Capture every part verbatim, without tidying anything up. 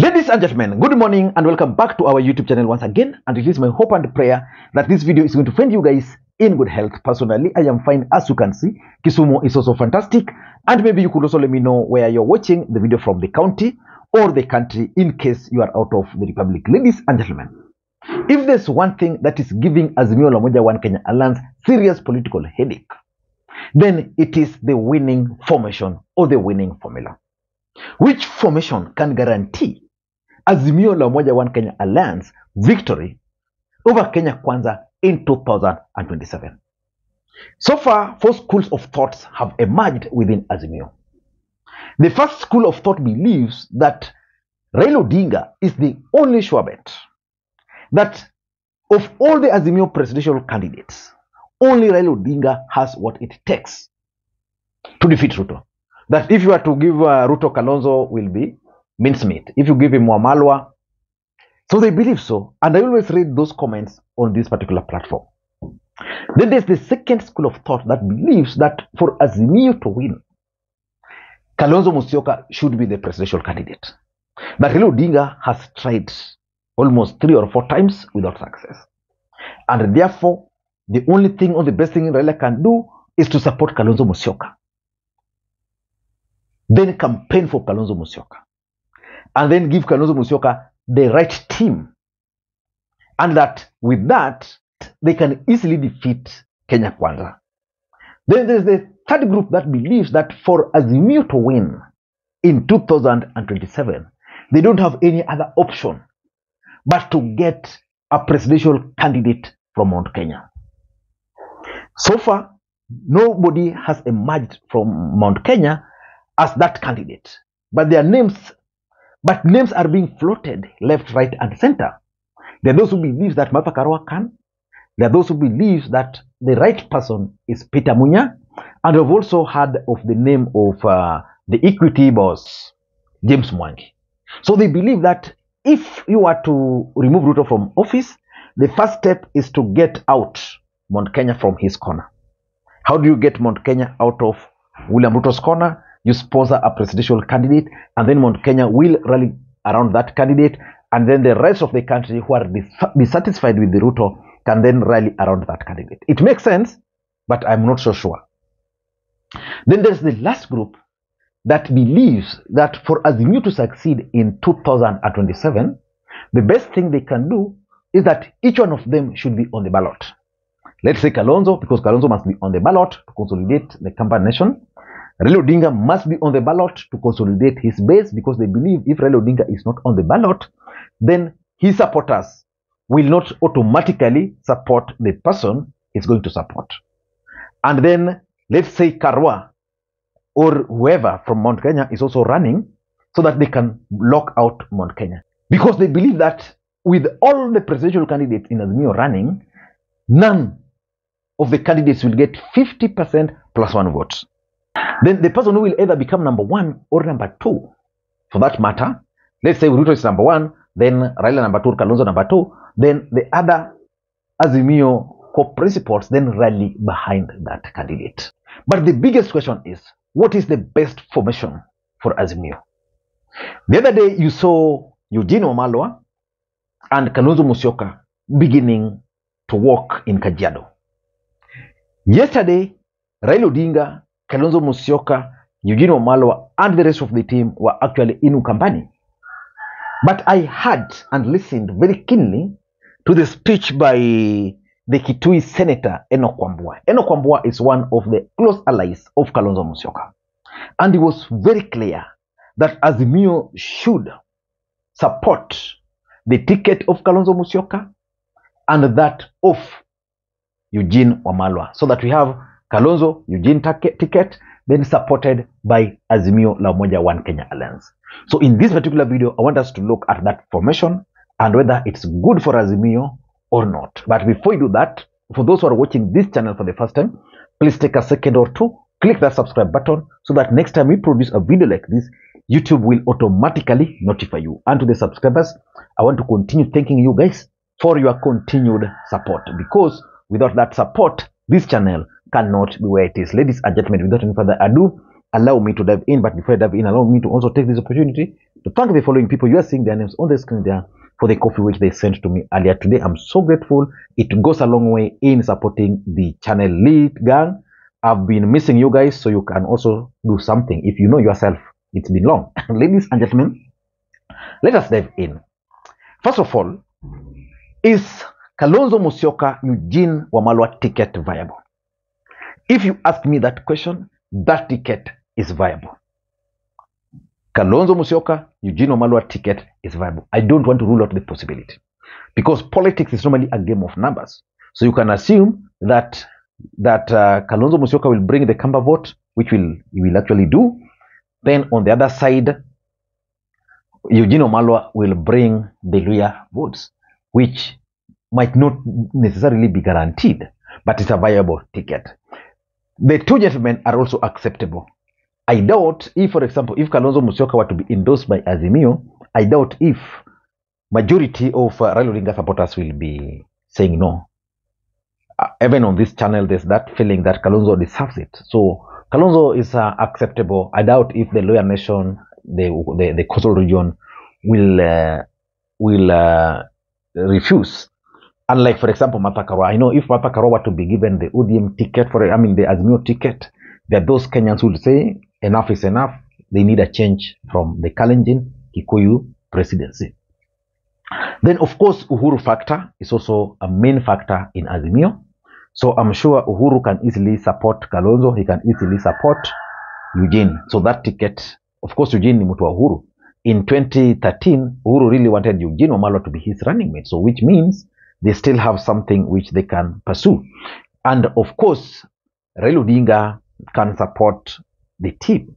Ladies and gentlemen, good morning and welcome back to our YouTube channel once again, and it is my hope and prayer that this video is going to find you guys in good health. Personally, I am fine, as you can see. Kisumu is also fantastic, and maybe you could also let me know where you're watching the video from, the county or the country, in case you are out of the Republic. Ladies and gentlemen, if there's one thing that is giving Azimio la Umoja One Kenya Alliance serious political headache, then it is the winning formation or the winning formula. Which formation can guarantee Azimio la Umoja One Kenya Alliance victory over Kenya Kwanza in two thousand twenty-seven. So far, four schools of thoughts have emerged within Azimio. The first school of thought believes that Raila Odinga is the only sure bet, that of all the Azimio presidential candidates, only Raila Odinga has what it takes to defeat Ruto. That if you are to give uh, Ruto, Kalonzo will be mincemeat. If you give him Wamalwa. So they believe so. And I always read those comments on this particular platform. Then there's the second school of thought that believes that for Azimio to win, Kalonzo Musyoka should be the presidential candidate. But Raila Odinga has tried almost three or four times without success. And therefore, the only thing or the best thing Raila can do is to support Kalonzo Musyoka. Then campaign for Kalonzo Musyoka. And then give Kalonzo Musyoka the right team. And that with that, they can easily defeat Kenya Kwanza. Then there's the third group that believes that for Azimio to win in two thousand twenty-seven, they don't have any other option but to get a presidential candidate from Mount Kenya. So far, nobody has emerged from Mount Kenya as that candidate. But their names... But names are being floated left, right, and center. There are those who believe that Martha Karua can. There are those who believe that the right person is Peter Munya. And I've also heard of the name of uh, the equity boss, James Mwangi. So they believe that if you are to remove Ruto from office, the first step is to get out Mount Kenya from his corner. How do you get Mount Kenya out of William Ruto's corner? You sponsor a presidential candidate, and then Mount Kenya will rally around that candidate, and then the rest of the country who are dissatisfied with the Ruto can then rally around that candidate. It makes sense, but I'm not so sure. Then there's the last group that believes that for Azimio to succeed in two thousand twenty-seven, the best thing they can do is that each one of them should be on the ballot. Let's say Kalonzo, because Kalonzo must be on the ballot to consolidate the Kamba nation. Raila Odinga must be on the ballot to consolidate his base, because they believe if Raila Odinga is not on the ballot, then his supporters will not automatically support the person he's going to support. And then, let's say Karua or whoever from Mount Kenya is also running, so that they can lock out Mount Kenya. Because they believe that with all the presidential candidates in Azimio running, none of the candidates will get fifty percent plus one vote. Then the person who will either become number one or number two, for that matter. Let's say Ruto is number one, then Raila number two, Kalonzo number two, then the other Azimio co-principals then rally behind that candidate. But the biggest question is, what is the best formation for Azimio? The other day you saw Eugene Wamalwa and Kalonzo Musyoka beginning to walk in Kajiado. Yesterday, Raila Odinga, Kalonzo Musyoka, Eugene Wamalwa, and the rest of the team were actually in Ukambani. But I heard and listened very keenly to the speech by the Kitui Senator Enoo Kwambua. Enoo Kwambua is one of the close allies of Kalonzo Musyoka. And it was very clear that Azimio should support the ticket of Kalonzo Musyoka and that of Eugene Wamalwa, so that we have Kalonzo, Eugene ticket, then supported by Azimio la Umoja One Kenya Alliance. So in this particular video, I want us to look at that formation and whether it's good for Azimio or not. But before you do that, for those who are watching this channel for the first time, please take a second or two, click that subscribe button, so that next time we produce a video like this, YouTube will automatically notify you. And to the subscribers, I want to continue thanking you guys for your continued support, because without that support, this channel cannot be where it is. Ladies and gentlemen, without any further ado, allow me to dive in. But before I dive in, allow me to also take this opportunity to thank the following people. You are seeing their names on the screen there for the coffee which they sent to me earlier today. I'm so grateful. It goes a long way in supporting the channel. Lead gang, I've been missing you guys, so you can also do something. If you know yourself, it's been long. Ladies and gentlemen, let us dive in. First of all, is Kalonzo Musyoka Eugene Wamalwa ticket viable? If you ask me that question, that ticket is viable. Kalonzo Musyoka Eugene Wamalwa ticket is viable. I don't want to rule out the possibility, because politics is normally a game of numbers. So you can assume that that uh, Kalonzo Musyoka will bring the Kamba vote, which will he will actually do. Then on the other side, Eugene Wamalwa will bring the Luya votes, which might not necessarily be guaranteed, but it's a viable ticket. The two gentlemen are also acceptable. I doubt if, for example, if Kalonzo Musyoka were to be endorsed by Azimio, I doubt if majority of uh, Raila Odinga supporters will be saying no. Uh, even on this channel, there's that feeling that Kalonzo deserves it. So Kalonzo is uh, acceptable. I doubt if the Luya Nation, the the, the coastal region, will uh, will uh, refuse. Unlike, for example, Martha Karua. I know if Martha Karua were to be given the O D M ticket, for I mean the Azimio ticket, that those Kenyans would say enough is enough. They need a change from the Kalenjin Kikuyu presidency. Then, of course, Uhuru factor is also a main factor in Azimio. So I'm sure Uhuru can easily support Kalonzo. He can easily support Eugene. So that ticket, of course, Eugene ni mtu wa Uhuru. In twenty thirteen, Uhuru really wanted Eugene Wamalwa to be his running mate. So which means they still have something which they can pursue. And of course, Raila Odinga can support the team.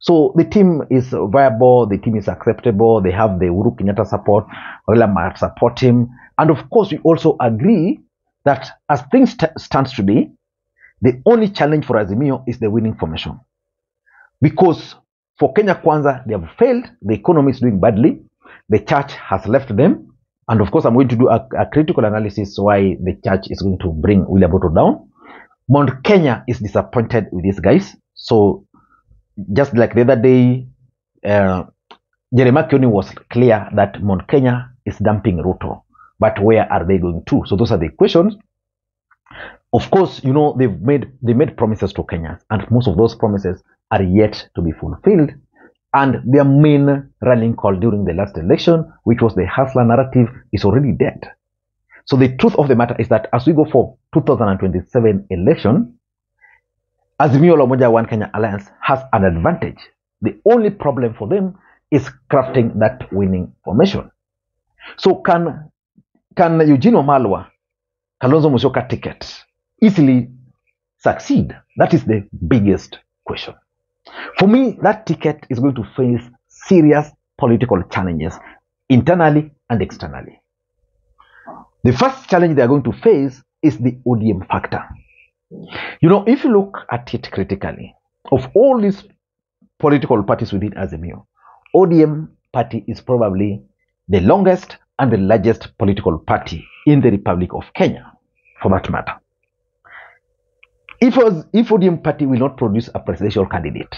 So the team is viable, the team is acceptable, they have the Uhuru Kenyatta support, Raila might support him. And of course, we also agree that as things st stands today, the only challenge for Azimio is the winning formation. Because for Kenya Kwanza, they have failed, the economy is doing badly, the church has left them. And of course, I'm going to do a, a critical analysis why the church is going to bring William Ruto down. Mount Kenya is disappointed with these guys. So just like the other day, uh, Jeremiah Kioni was clear that Mount Kenya is dumping Ruto. But where are they going to? So those are the questions. Of course, you know, they've made, they made promises to Kenyans, and most of those promises are yet to be fulfilled. And their main rallying call during the last election, which was the hustler narrative, is already dead. So the truth of the matter is that as we go for two thousand twenty-seven election, Azimio la Umoja One Kenya Alliance has an advantage. The only problem for them is crafting that winning formation. So can, can Eugene Wamalwa, Kalonzo Musyoka ticket easily succeed? That is the biggest question. For me, that ticket is going to face serious political challenges, internally and externally. The first challenge they are going to face is the O D M factor. You know, if you look at it critically, of all these political parties within Azimio, O D M party is probably the longest and the largest political party in the Republic of Kenya, for that matter. If, if O D M party will not produce a presidential candidate,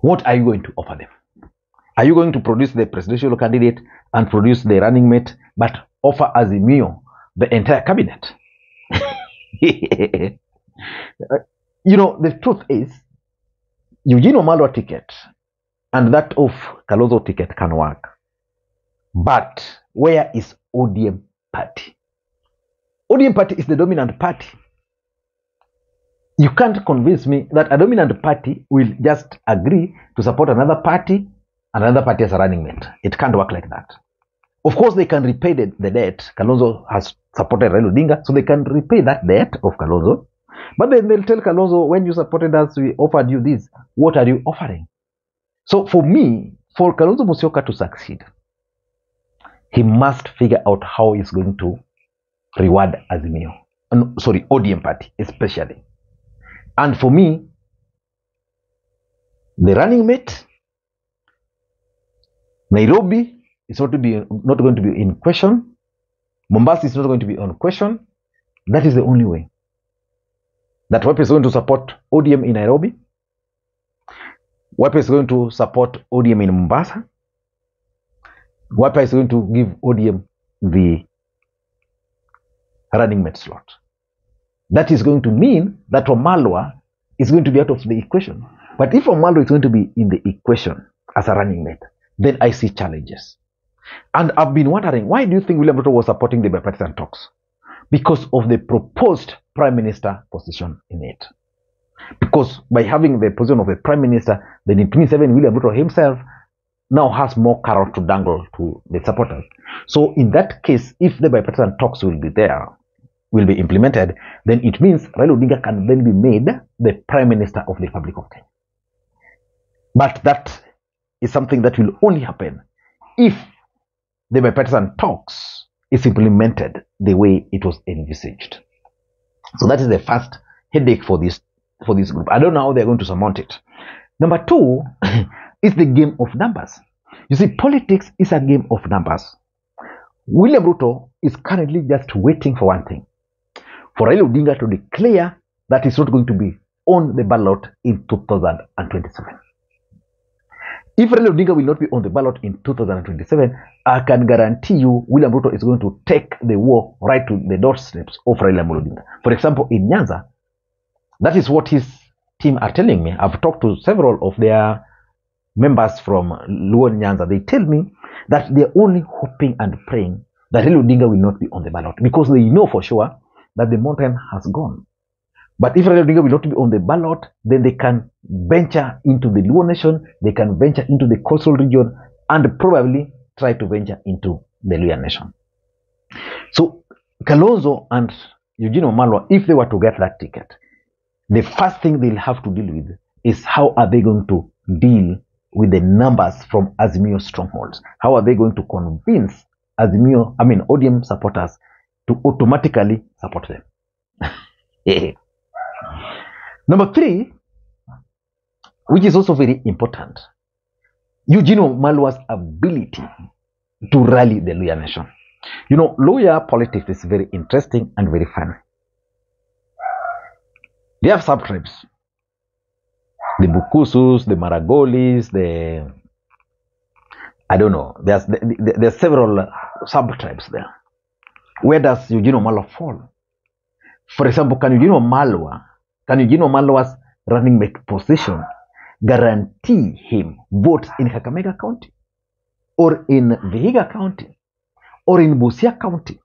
what are you going to offer them? Are you going to produce the presidential candidate and produce the running mate, but offer Azimio the entire cabinet? You know, the truth is, Eugene Wamalwa ticket and that of Kalonzo ticket can work. But where is O D M party? O D M party is the dominant party. You can't convince me that a dominant party will just agree to support another party, another party as a running mate. It can't work like that. Of course, they can repay the, the debt. Kalonzo has supported Raila Odinga, so they can repay that debt of Kalonzo. But then they'll tell Kalonzo, when you supported us, we offered you this. What are you offering? So for me, for Kalonzo Musyoka to succeed, he must figure out how he's going to reward Azimio. No, sorry, O D M party, especially. And for me, the running mate, Nairobi is not to be not going to be in question. Mombasa is not going to be on question. That is the only way that W A P is going to support O D M in Nairobi. Wiper is going to support O D M in Mombasa. Wiper is going to give O D M the running mate slot. That is going to mean that Wamalwa is going to be out of the equation. But if Wamalwa is going to be in the equation as a running mate, then I see challenges. And I've been wondering, why do you think William Ruto was supporting the bipartisan talks? Because of the proposed prime minister position in it. Because by having the position of a prime minister, then in twenty seven, William Ruto himself now has more carrot to dangle to the supporters. So in that case, if the bipartisan talks will be there, will be implemented, then it means Raila Odinga can then be made the prime minister of the Republic of Kenya. But that is something that will only happen if the bipartisan talks is implemented the way it was envisaged. So that is the first headache for this for this group. I don't know how they're going to surmount it. Number two is the game of numbers. You see, politics is a game of numbers. William Ruto is currently just waiting for one thing, for Raila Odinga to declare that he's not going to be on the ballot in two thousand twenty-seven. If Raila Odinga will not be on the ballot in two thousand twenty-seven, I can guarantee you William Ruto is going to take the war right to the doorsteps of Raila Odinga. For example, in Nyanza, that is what his team are telling me. I've talked to several of their members from Luo Nyanza. They tell me that they're only hoping and praying that Raila Odinga will not be on the ballot, because they know for sure that the mountain has gone. But if Raila Odinga will not be on the ballot, then they can venture into the Luo Nation, they can venture into the coastal region, and probably try to venture into the Luo Nation. So Kalonzo and Eugene Wamalwa, if they were to get that ticket, the first thing they'll have to deal with is how are they going to deal with the numbers from Azimio strongholds. How are they going to convince Azimio, I mean O D M supporters, to automatically support them? Yeah. Number three, which is also very important, Eugene Wamalwa's ability to rally the Luhya nation. You know, Luhya politics is very interesting and very fun. They have sub-tribes. The Bukusus, the Maragolis, the... I don't know. There's, there, there are several sub-tribes there. Where does Eugene Wamalwa fall? For example, can Eugene Wamalwa, can Eugene Wamalwa's running mate position guarantee him votes in Kakamega County, or in Vihiga County, or in Busia County?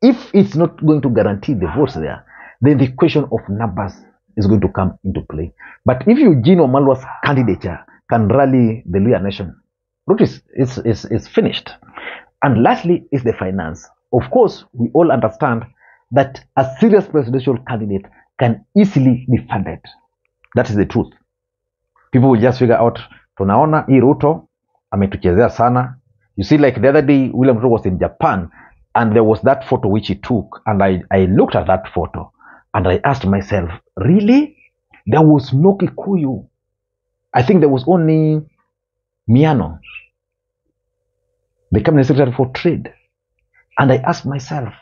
If it's not going to guarantee the votes there, then the question of numbers is going to come into play. But if Eugene Wamalwa's candidature can rally the Luhya nation, Ruto is, is, is, is finished. And lastly is the finance. Of course, we all understand that a serious presidential candidate can easily be funded. That is the truth. People will just figure out, tunaona hii Ruto ametuchezea sana. You see, like the other day, William Ruto was in Japan, and there was that photo which he took, and I, I looked at that photo, and I asked myself, really? There was no Kikuyu. I think there was only Miano, the cabinet secretary for trade. And I asked myself,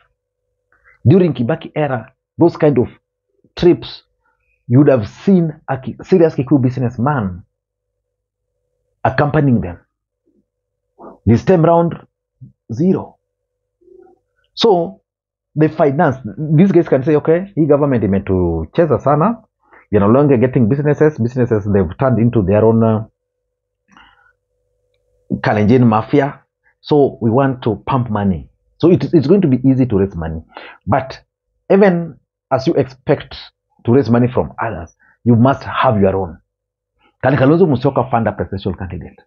during Kibaki era, those kind of trips, you would have seen a serious Kikuyu businessman accompanying them. This time round, zero. So, the finance, these guys can say, okay, the government is meant to chase us sana. You're no longer getting businesses. Businesses, they've turned into their own uh, Kalenjin mafia. So, we want to pump money. So, it, it's going to be easy to raise money. But even as you expect to raise money from others, you must have your own. Can Kalonzo Musyoka fund a presidential candidate?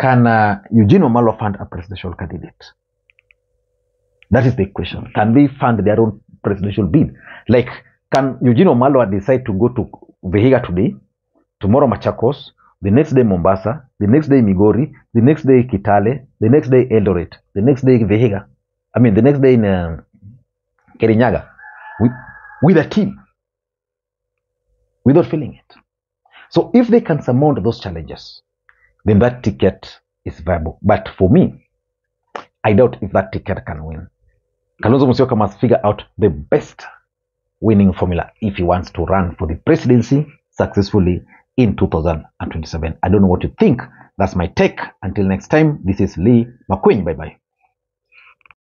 Can uh, Eugene Wamalwa fund a presidential candidate? That is the question. Can they fund their own presidential bid? Like, can Eugene Wamalwa decide to go to Vihiga today, tomorrow Machakos, the next day Mombasa, the next day Migori, the next day Kitale, the next day Eldoret, the next day Vihiga? I mean, the next day in uh, Kirinyaga, with, with a team, without feeling it. So if they can surmount those challenges, then that ticket is viable. But for me, I doubt if that ticket can win. Kalonzo Musyoka must figure out the best winning formula if he wants to run for the presidency successfully in two thousand twenty-seven. I don't know what you think. That's my take. Until next time, this is Lee McQueen. Bye-bye.